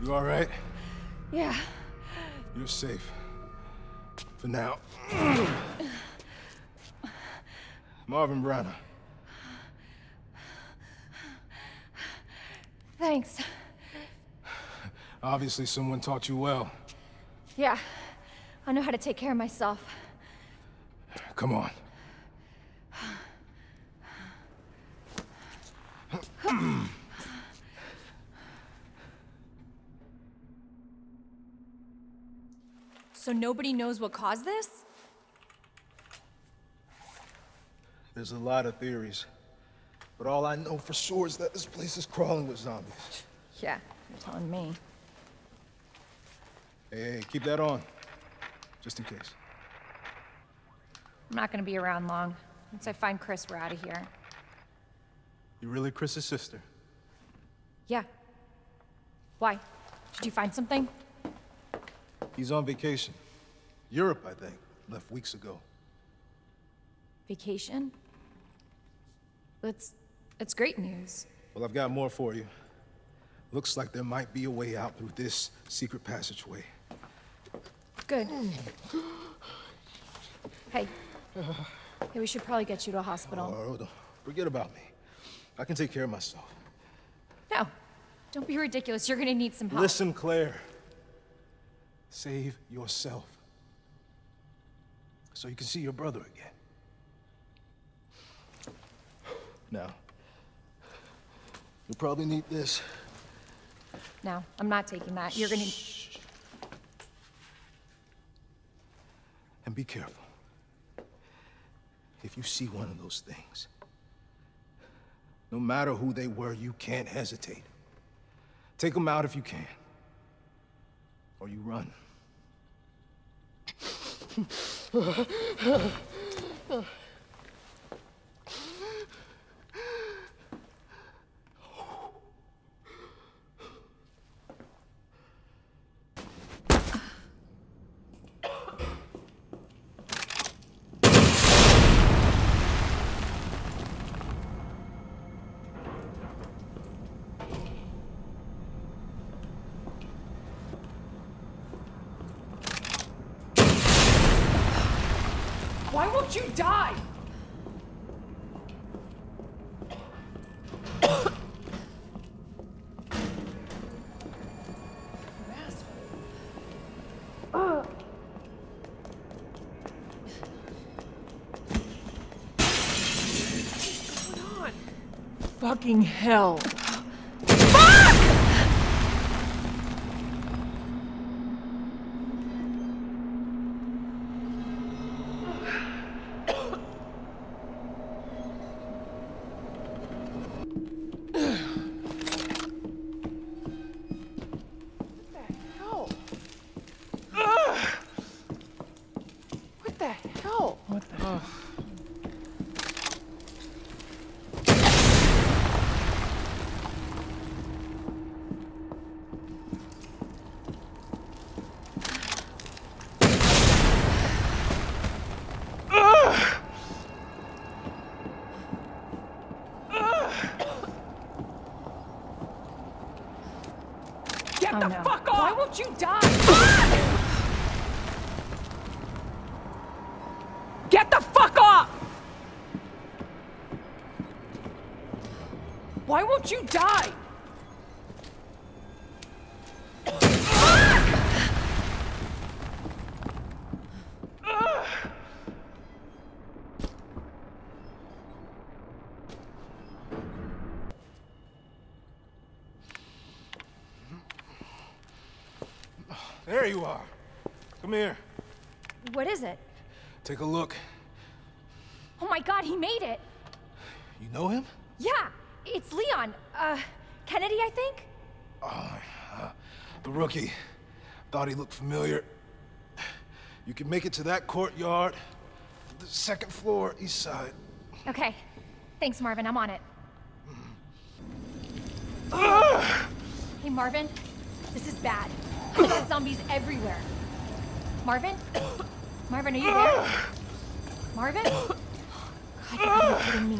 You all right? Yeah. You're safe. For now. Marvin Branagh. Thanks. Obviously, someone taught you well. Yeah. I know how to take care of myself. Come on. So nobody knows what caused this? There's a lot of theories, but all I know for sure is that this place is crawling with zombies. Yeah, you're telling me. Hey, keep that on, just in case. I'm not gonna be around long. Once I find Chris, we're out of here. You really Chris's sister? Yeah. Why? Did you find something? He's on vacation. Europe, I think. Left weeks ago. Vacation? That's great news. Well, I've got more for you. Looks like there might be a way out through this secret passageway. Good. Hey, we should probably get you to a hospital. Oh, don't forget about me. I can take care of myself. No, don't be ridiculous. You're gonna need some help. Listen, Claire. Save yourself, so you can see your brother again. Now, you'll probably need this. No, I'm not taking that. You're gonna... Shh. And be careful. If you see one of those things, no matter who they were, you can't hesitate. Take them out if you can. Or you run. Why won't you die? What's going on? Fucking hell. Why won't you die? Get the fuck off! Why won't you die? There you are. Come here. What is it? Take a look. Oh my God, he made it. You know him? Yeah, it's Leon. Kennedy, I think? The rookie. Thought he looked familiar. You can make it to that courtyard, the second floor, east side. Okay. Thanks, Marvin. I'm on it. Hey, Marvin. This is bad. zombies everywhere. Marvin? Marvin, are you there? Marvin? God, you're kidding me.